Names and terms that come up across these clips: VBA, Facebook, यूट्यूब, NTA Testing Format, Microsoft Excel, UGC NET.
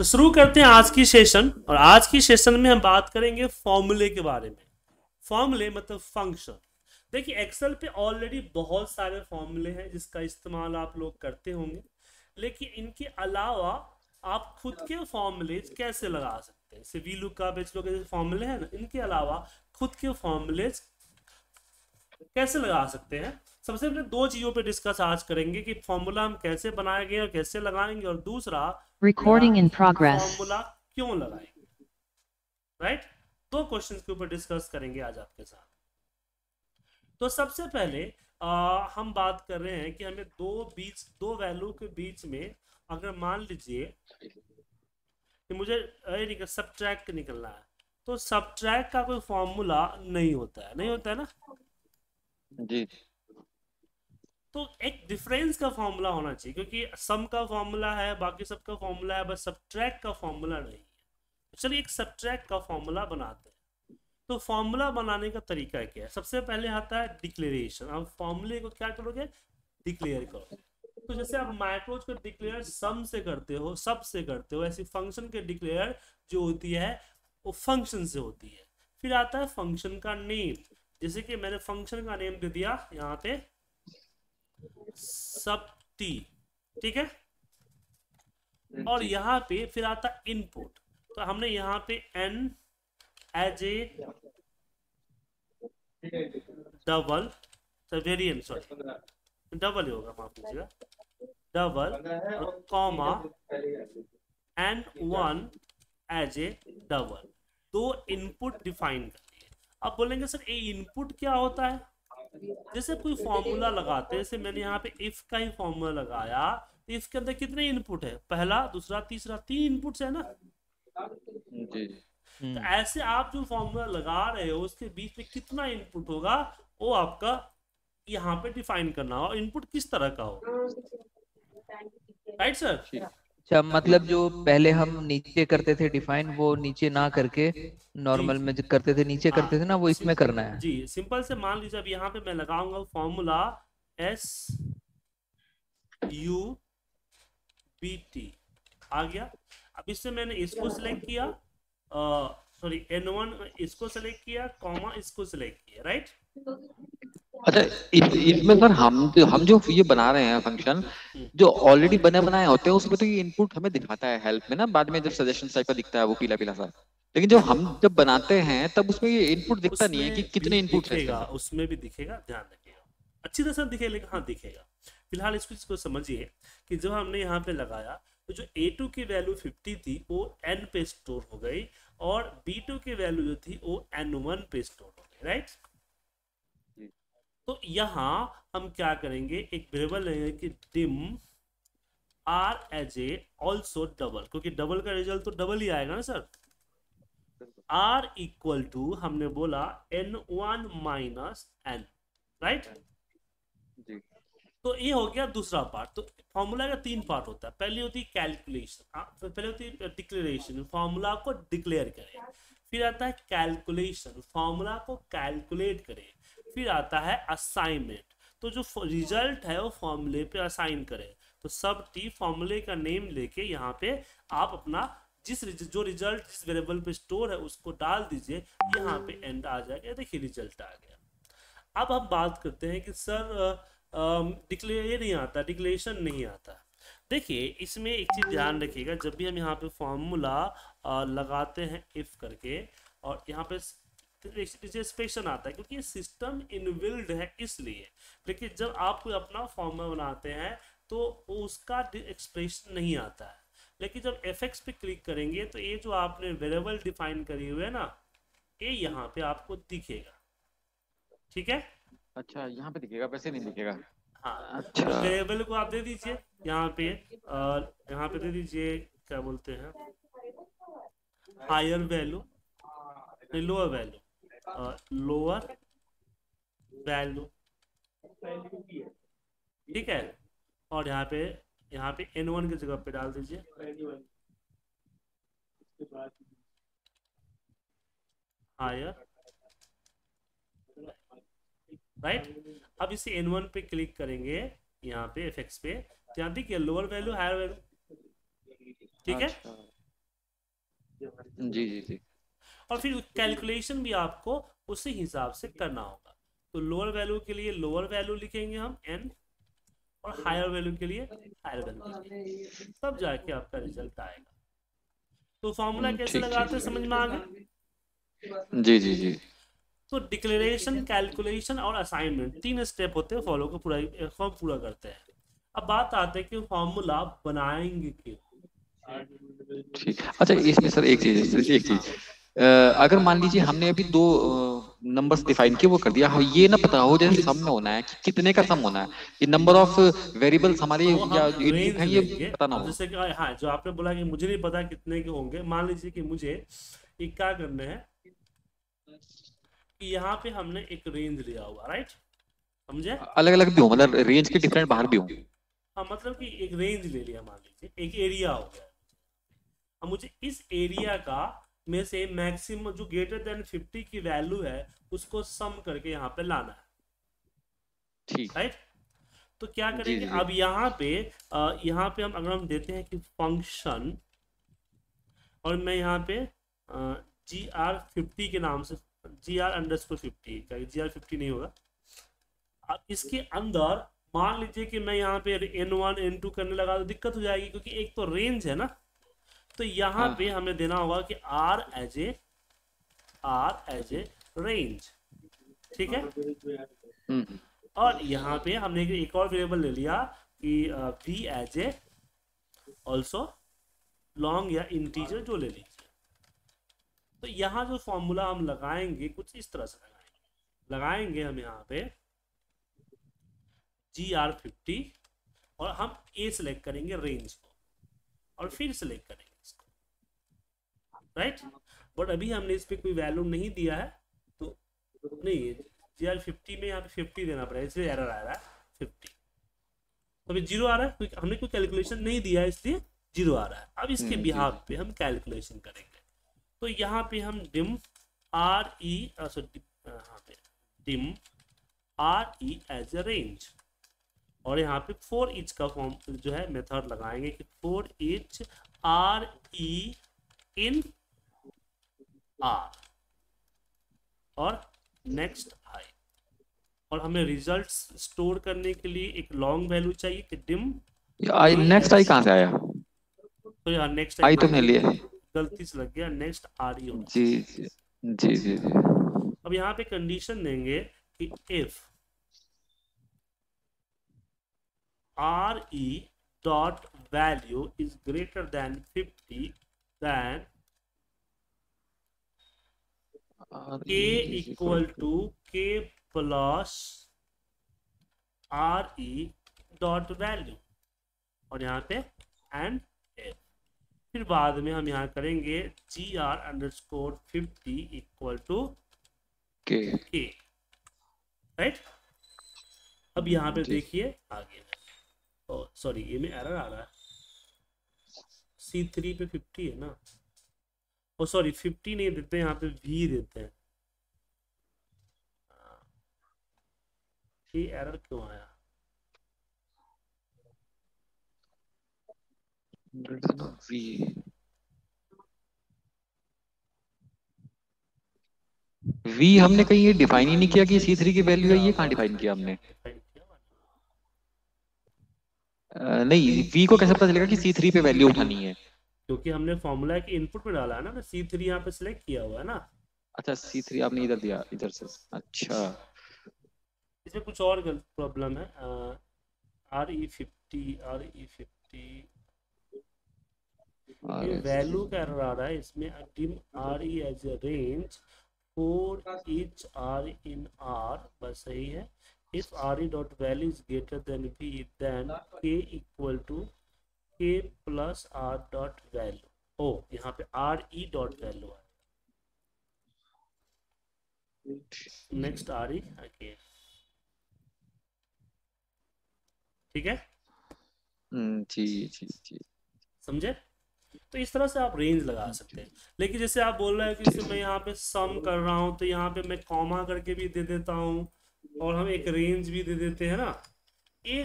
तो शुरू करते हैं आज की सेशन। और आज की सेशन में हम बात करेंगे फॉर्मूले के बारे में। फॉर्मूले मतलब फंक्शन। देखिए एक्सेल पे ऑलरेडी बहुत सारे फॉर्मूले हैं जिसका इस्तेमाल आप लोग करते होंगे, लेकिन इनके अलावा आप खुद के फॉर्मूले कैसे लगा सकते हैं। जैसे वी लुक का बेच लोग फॉर्मूले हैं ना, इनके अलावा खुद के फॉर्मूले कैसे लगा सकते हैं। सबसे पहले दो चीजों पे डिस्कस आज करेंगे कि फॉर्मूला हम कैसे बनाएंगे और कैसे लगाएंगे, और दूसरा रिकॉर्डिंग इन प्रोग्रेस फॉर्मूला क्यों लगाएंगे। राइट, दो क्वेश्चंस के ऊपर डिस्कस करेंगे आज आपके साथ। तो सबसे पहले हम बात कर रहे हैं कि हमें दो वैल्यू के बीच में अगर मान लीजिए कि मुझे सब्ट्रैक्ट निकलना है, तो सब्ट्रैक्ट का कोई फॉर्मूला नहीं होता है ना जी। तो एक डिफरेंस का फॉर्मूला होना चाहिए, क्योंकि सम का फॉर्मूला है, बाकी सबका फॉर्मूला है, बस सब्ट्रैक्ट का फॉर्मूला नहीं है। चलिए एक सब्ट्रैक्ट का फॉर्मूला बनाते हैं। तो फॉर्मूला बनाने का तरीका क्या है? सबसे पहले आता है डिक्लेरेशन। आप फॉर्मूले को क्या करोगे, डिक्लेयर करोगे। तो जैसे आप माइक्रोज को डिक्लेयर सम से करते हो, सब से करते हो, ऐसी फंक्शन के डिक्लेयर जो होती है वो फंक्शन से होती है। फिर आता है फंक्शन का नेम। जैसे कि मैंने फंक्शन का नेम दे दिया यहाँ पे सबटी, ठीक है। और यहाँ पे फिर आता इनपुट। तो हमने यहाँ पे एन एज ए डबल ही होगा, माफ कीजिएगा, double comma N one as a double, दो इनपुट डिफाइन कर। अब बोलेंगे सर ये इनपुट क्या होता है। जैसे कोई फॉर्मूला लगाते हैं, जैसे मैंने यहाँ पे इफ का ही फॉर्मूला लगाया, तो इफ के अंदर कितने इनपुट है, पहला दूसरा तीसरा, तीन इनपुट्स है ना। तो ऐसे आप जो फॉर्मूला लगा रहे हो उसके बीच में कितना इनपुट होगा वो आपका यहाँ पे डिफाइन करना हो, इनपुट किस तरह का हो। Right sir. अच्छा, मतलब जो पहले हम नीचे करते थे डिफाइन, वो नीचे ना करके नॉर्मल में करते थे, नीचे करते थे ना, वो इसमें करना है जी। सिंपल से मान लीजिए अब यहाँ पे मैं लगाऊंगा फॉर्मूला SUBT आ गया। अब इससे मैंने इसको सिलेक्ट किया, सॉरी N1 इसको सिलेक्ट किया, कॉमा इसको सिलेक्ट किया, राइट। अच्छा, इसमें सर हम जो ये बना रहे हैं फंक्शन, जो ऑलरेडी बने बनाए होते हैं उसमें तो ये इनपुट हमें दिखाता है हेल्प में ना, बाद में जब सजेशन टाइप का दिखता है वो पीला पीला सा। लेकिन जब बनाते हैं तब उसमें ये इनपुट दिखता नहीं है कि कितने इनपुट है। उसमें भी दिखेगा, ध्यान रखिएगा, अच्छी तरह से दिखेगा। हाँ दिखेगा। फिलहाल इसको समझिए कि जब हमने यहाँ पे लगाया तो जो A2 की वैल्यू 50 थी वो N पे स्टोर हो गई, और B2 की वैल्यू जो थी वो N1 पे स्टोर हो गई, राइट। तो यहाँ हम क्या करेंगे, एक वेरिएबल लेंगे कि dim R as a also double, क्योंकि डबल का रिजल्ट तो डबल ही आएगा ना सर। R इक्वल टू हमने बोला N1 माइनस N, राइट। तो ये हो गया दूसरा पार्ट। तो फॉर्मूला का तीन पार्ट होता है। पहली होती है कैलकुलेशन, पहले होती है डिक्लेरेशन, फॉर्मूला को डिक्लेयर करें। फिर आता है कैलकुलेशन, फॉर्मूला को कैलकुलेट करें। फिर आता है असाइनमेंट, तो जो रिजल्ट है वो फॉर्मूले पे असाइन करें। तो सब टी फॉर्मूले का नेम लेके यहाँ पे आप अपना जो रिजल्ट जिस वेरिएबल पे स्टोर है उसको डाल दीजिए। यहाँ पे एंड आ जाएगा, देखिए रिजल्ट आ गया। अब हम बात करते हैं कि सर डिक्लेयर नहीं आता, डिक्लेरेशन नहीं आता। देखिए इसमें एक चीज़ ध्यान रखिएगा, जब भी हम यहाँ पे फॉर्मूला लगाते हैं इफ करके, और यहाँ पे एक्सप्रेशन आता है, क्योंकि सिस्टम इनबिल्ड है इसलिए। लेकिन जब आप कोई अपना फॉर्मूला बनाते हैं तो उसका एक्सप्रेशन नहीं आता है। लेकिन जब FX पे क्लिक करेंगे तो ये जो आपने वेरिएबल डिफाइन करी हुई है ना, ये यहाँ पे आपको दिखेगा, ठीक है। अच्छा, यहाँ पे दिखेगा, वैसे नहीं दिखेगा। हाँ, अच्छा। वेरिएबल को आप दे दीजिए यहाँ पे, यहाँ पे दे दीजिए क्या बोलते हैं, higher value, lower value, lower value, ठीक है। और यहाँ पे N1 की जगह पे डाल दीजिए हायर, राइट। अब इसे N1 पे क्लिक करेंगे, यहाँ पे FX पे, यहाँ देखिए लोअर वैल्यू हायर वैल्यू, ठीक है। जी जी जी। और फिर कैलकुलेशन भी आपको उसी हिसाब से करना होगा। तो लोअर वैल्यू के लिए लोअर वैल्यू लिखेंगे हम n, और हायर वैल्यू के लिए हायर वैल्यू, तब जाके आपका रिजल्ट आएगा। तो फॉर्मूला कैसे लगाते हैं समझ में आ गया? जी जी जी। तो डिक्लेरेशन, कैलकुलेशन और असाइनमेंट, 3 स्टेप होते हैं फॉलो को पूरा करते हैं। अब बात आते हैं कि फॉर्मूला बनाएंगे क्यों। ठीक, अच्छा इसमें सर एक चीज अगर मान लीजिए हमने अभी 2 नंबर्स डिफाइन किए, वो कर दिया, हो ये ना पता हो जैसे सम में होना है कि कितने का सम होना है, ये नंबर ऑफ वेरिएबल्स हमारे या ये पता ना हो। जैसे कि हाँ, जो आपने बोला कि मुझे नहीं पता कितने के होंगे, मान लीजिए कि मुझे एक क्या करना है कि यहाँ पे हमने एक रेंज लिया हुआ, राइट, समझे, अलग अलग भी हो, मतलब रेंज के डिफरेंट बाहर भी हो, हाँ, मतलब कि एक रेंज ले लिया, मान लीजिए एक एरिया हो गया, अब मुझे इस एरिया का में से मैक्सिमम जो ग्रेटर देन 50 की वैल्यू है उसको सम करके यहाँ पे लाना है, ठीक, राइट। तो क्या करेंगे अब यहाँ पे हम अगर हम देते हैं कि फंक्शन, और मैं यहाँ पे gr50 के नाम से gr_50 का, gr50 नहीं होगा। अब इसके अंदर मान लीजिए कि मैं यहाँ पे n1 n2 करने लगा तो दिक्कत हो जाएगी, क्योंकि एक तो रेंज है ना, तो यहाँ पे हमें देना होगा कि r एज ए रेंज, ठीक है। और यहाँ पे हमने एक और वेरिएबल ले लिया कि v as a also long या इंटीजर जो ले लीजिए। तो यहाँ जो फॉर्मूला हम लगाएंगे कुछ इस तरह से लगाएंगे हम यहाँ पे gr50 और हम a सेलेक्ट करेंगे रेंज को और फिर सेलेक्ट करेंगे, राइट, बट अभी हमने इस पे कोई वैल्यू नहीं दिया है, तो नहीं, gr50 में यहाँ पे 50 देना पड़ेगा, इसलिए एरर आ रहा है 50, अभी 0 आ रहा है, हमने कोई कैलकुलेशन नहीं दिया इसलिए 0 आ रहा है। अब इसके बिहाफ पे हम कैलकुलेशन करेंगे, तो यहाँ पे हम dim r e as a range, और यहाँ पे 4each का फॉर्म जो है मेथड लगाएंगे कि 4each r e in R और नेक्स्ट I, और हमें रिजल्ट स्टोर करने के लिए एक लॉन्ग वैल्यू चाहिए कि डिम I, नेक्स्ट I कहाँ से आया? तो यार नेक्स्ट I तो मैं लिए गलती से लग गया, नेक्स्ट R ही होगा। जी जी जी जी। अब यहाँ पे कंडीशन देंगे कि if re.value is greater than 50 then k = k + re.value और यहाँ पे एंड f, फिर बाद में हम यहाँ करेंगे gr_50 = k, राइट। अब यहाँ पे देखिए आगे, ओ सॉरी ये में एरर आ रहा है, C3 पे 50 है ना, ओ सॉरी 50 नहीं देते यहाँ पे v देते हैं, ये एरर क्यों आया? v v हमने कहीं ये डिफाइन ही नहीं किया कि C3 की वैल्यू है, ये कहाँ डिफाइन किया हमने? नहीं, v को कैसे पता चलेगा कि C3 पे वैल्यू उठानी है? क्योंकि हमने फॉर्मूला के इनपुट में डाला है ना, C3 यहाँ पे सिलेक्ट किया हुआ है ना। अच्छा C3 आपने इधर दिया, इधर से, अच्छा। इसमें कुछ और प्रॉब्लम है, RE50 ये वैल्यू का एरर आ रहा है इसमें, dim RE as a range 4each R in R, बस सही है। If re.value is greater than v, then k = k + r.value। ओ, यहाँ पे re.value है। Next re, okay। ठीक है? जी जी जी। समझे? तो इस तरह से आप रेंज लगा सकते हैं। लेकिन जैसे आप बोल रहे हैं कि मैं यहाँ पे सम कर रहा हूँ, तो यहाँ पे मैं कॉमा करके भी दे देता हूँ और हम एक रेंज भी दे देते हैं ना। ये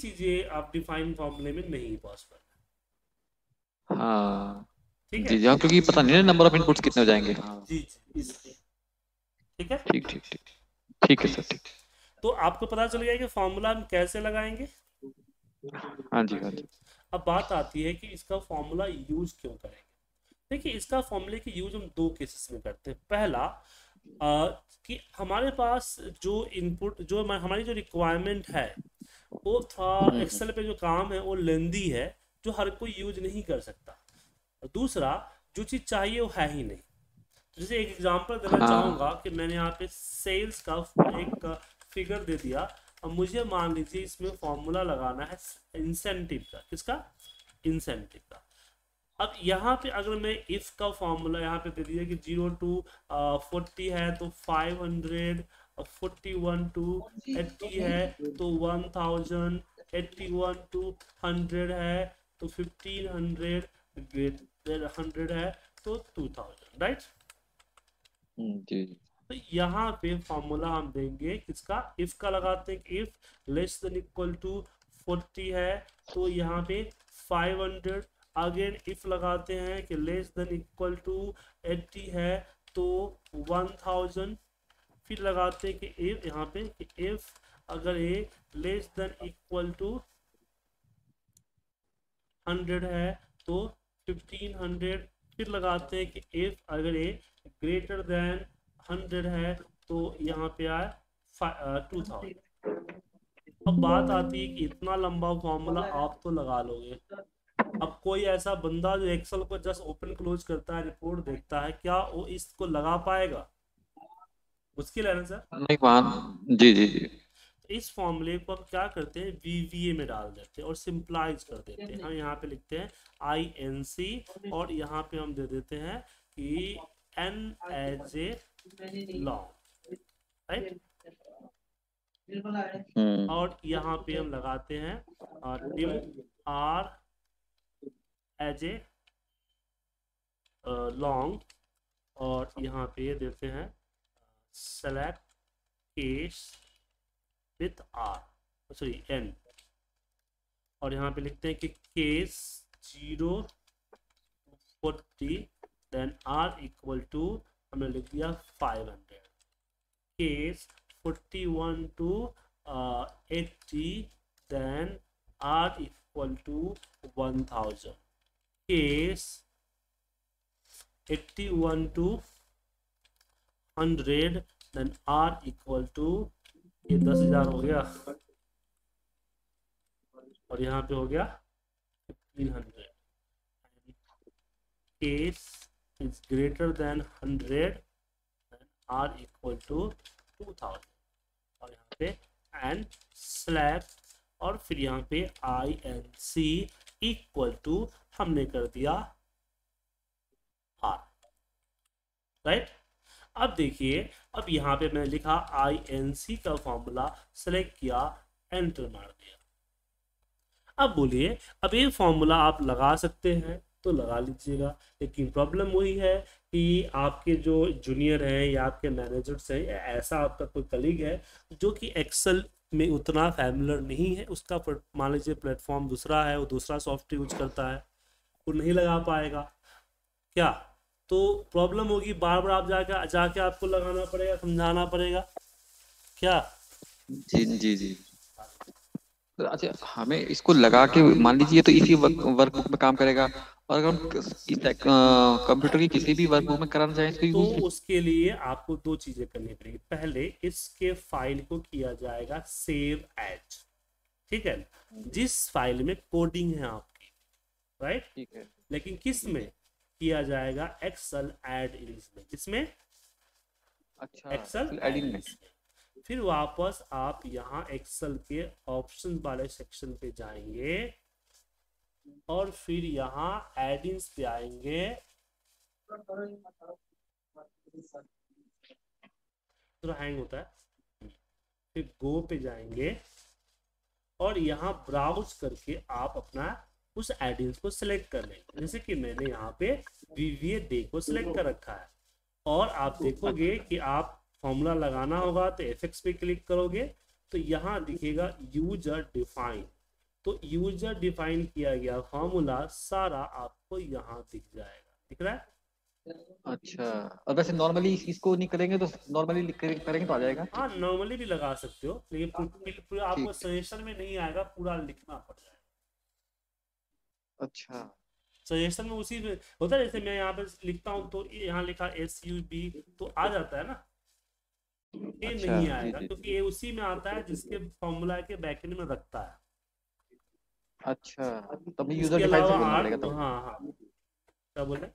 चीजें आप डिफाइन फॉर्मूले में नहीं पॉसिबल है। हाँ। जी हाँ, क्योंकि पता नहीं है नंबर ऑफ इनपुट्स कितने हो जाएंगे। जी ठीक है, ठीक ठीक ठीक ठीक है सर, ठीक। तो आपको पता चल गया कि फॉर्मूला हम कैसे लगाएंगे। हाँ जी हाँ जी। अब बात आती है कि इसका फॉर्मूला यूज क्यों करेंगे। देखिए इसका फॉर्मूले की यूज हम दो केसेस में करते हैं। पहला कि हमारे पास जो इनपुट जो हमारी जो रिक्वायरमेंट है वो थोड़ा एक्सेल पे जो काम है वो लेंदी है जो हर कोई यूज नहीं कर सकता। और दूसरा जो चीज़ चाहिए वो है ही नहीं। जैसे एक एग्जांपल देना चाहूँगा कि मैंने यहाँ पे सेल्स का एक फिगर दे दिया और मुझे मान लीजिए इसमें फॉर्मूला लगाना है इंसेंटिव का। किसका? इंसेंटिव का। अब यहाँ पे अगर मैं इफ का फॉर्मूला यहाँ पे दे दिया कि 0 to 40 है तो 500, 41 टू 80 है तो 1000, 81 टू 100 है तो 1500, 100 है तो 2000, राइट। तो यहाँ पे फॉर्मूला हम देंगे किसका? इफ का लगाते हैं। If less than equal to 40 है तो यहाँ पे 500। अगेन इफ लगाते हैं कि लेस देन इक्वल टू 80 है तो 1000। फिर लगाते हैं कि इफ यहाँ पे कि इफ अगर A less than equal to 100 है तो 1500। फिर लगाते हैं कि इफ अगर ए ग्रेटर देन 100 है तो यहाँ पे आए 2000। अब बात आती है कि इतना लंबा फॉर्मूला आप तो लगा लोगे। अब कोई ऐसा बंदा जो एक्सेल को जस्ट ओपन क्लोज करता है, रिपोर्ट देखता है, क्या वो इसको लगा पाएगा? मुश्किल है ना सर? नहीं। जी जी जी। इस फॉर्मूले को हम क्या करते हैं, VBA में डाल देते हैं और सिंप्लाइज कर देते हैं। हम यहाँ पे लिखते हैं INC और यहाँ पे हम दे देते हैं कि NAJ long, राइट। और यहाँ पे हम लगाते हैं R as a long और यहाँ पे देते हैं select case with R, sorry N, और यहाँ पे लिखते हैं कि case 0 to 40 then R equal to हमने लिख दिया 500, case 41 to 80 then R equal to 1000, case 81 to 100 then R equal to, ये 10000 हो गया और यहाँ पे हो गया 1500। Case is greater than 100 R equal to 2000 और यहाँ पे एंड स्लैब और फिर यहाँ पे INC इक्वल टू हमने कर दिया R, राइट। अब देखिए, अब यहाँ पे मैंने लिखा INC का फॉर्मूला, सेलेक्ट किया, एंटर मार दिया। अब बोलिए, अब ये फॉर्मूला आप लगा सकते हैं तो लगा लीजिएगा, लेकिन प्रॉब्लम वही है कि आपके जो जूनियर हैं या आपके मैनेजर्स हैं या ऐसा आपका कोई कलीग है जो कि एक्सेल में उतना फैमिलर नहीं है, उसका मान लीजिए प्लेटफॉर्म दूसरा है, वो दूसरा सॉफ्टवेयर यूज करता है, वो नहीं लगा पाएगा क्या? तो प्रॉब्लम होगी, बार बार आप जाके आपको लगाना पड़ेगा, समझाना पड़ेगा क्या? जी जी जी। अच्छा, हमें इसको लगा के मान लीजिए तो इसी वर्कबुक में काम करेगा और अगर हम कंप्यूटर की किसी भी वर्कबुक में कराना चाहें तो उसके लिए आपको दो चीजें करनी पड़ेगी। पहले इसके फाइल को किया जाएगा सेव एज, ठीक है, जिस फाइल में कोडिंग है आपकी, राइट, ठीक है। लेकिन किस में किया जाएगा? एक्सेल ऐड इन्स में। इसमें अच्छा एक्सेल ऐड इन्स। फिर वापस आप यहाँ एक्सेल के ऑप्शन वाले सेक्शन पे जाएंगे और फिर यहाँ ऐड इन्स पे आएंगे। तो हैंग होता है। फिर गो पे जाएंगे और यहाँ ब्राउज करके आप अपना उस एडिंस को सिलेक्ट कर लेंगे। जैसे कि मैंने यहाँ पे VBA डे को सिलेक्ट कर रखा है और आप देखोगे कि आप फॉर्मूला लगाना होगा तो FX पे क्लिक करोगे तो यहाँ दिखेगा यूजर डिफाइन। तो यूजर डिफाइन किया गया फॉर्मूला सारा आपको यहाँ दिख जाएगा। दिख रहा है? अच्छा, और वैसे नॉर्मली इसको नहीं करेंगे तो नॉर्मली करेंगे तो आ जाएगा। हाँ नॉर्मली भी लगा सकते हो, लेकिन आपको सजेशन में नहीं आएगा, पूरा लिखना पड़ जाएगा। अच्छा सजेशन में उसी में होता है, जैसे मैं यहाँ पे लिखता हूँ तो यहाँ लिखा SUB तो आ जाता है ना, ये अच्छा, नहीं आएगा क्योंकि ये उसी में आता है जिसके फॉर्मूला के बैकेंड में रखता है। अच्छा तब यूजर डिफाइन से। हाँ हाँ क्या बोल रहे?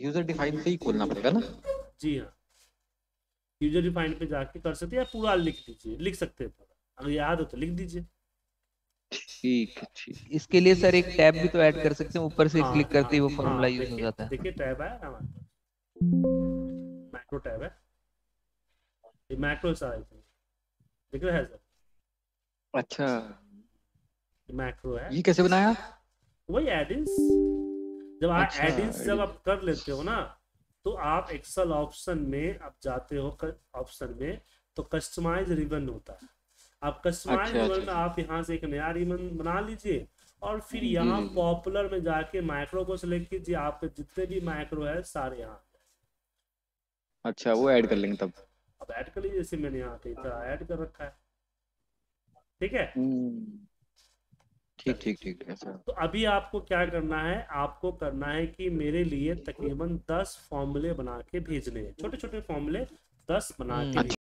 यूजर डिफाइन से ही खोलना पड़ेगा ना? जी हाँ यूजर डिफाइन पे जाके कर सकते हैं, पूरा लिख दीजिए, लिख सकते हैं पूरा, अगर याद हो तो लिख दीजिए। ठीक ठीक, इसके लिए सर एक टैब भी तो ऐड कर सकते हैं ऊपर से। हाँ, क्लिक करते ही वो फॉर्मूला यूज हो जाता है। देखिए टैब है हमारे पास, मैक्रो टैब है, ये मैक्रो साइज दिख रहा है सर। अच्छा मैक्रो है, ये कैसे बनाया? वही एडिंस, जब आप अच्छा, एडिंस जब आप कर लेते हो ना तो आप एक्सेल ऑप्शन में आप जाते हो ऑप्शन में, तो कस्टमाइज रिबन होता है। आप कस्टमाइज रिबन में आप यहाँ से एक नया रिबन बना लीजिए और फिर यहाँ पॉपुलर में जाके माइक्रो को सिलेक्ट कीजिए, आपके जितने भी माइक्रो है सारे यहाँ। अच्छा वो ऐड कर लेंगे तब, अब ऐड कर लीजिए, जैसे मैंने यहाँ पे ऐड कर रखा है। ठीक है ठीक ठीक ठीक है सर। तो अभी आपको क्या करना है, आपको करना है कि मेरे लिए तकरीबन 10 फॉर्मूले बना के भेजने हैं, छोटे छोटे फॉर्मूले 10 बना के।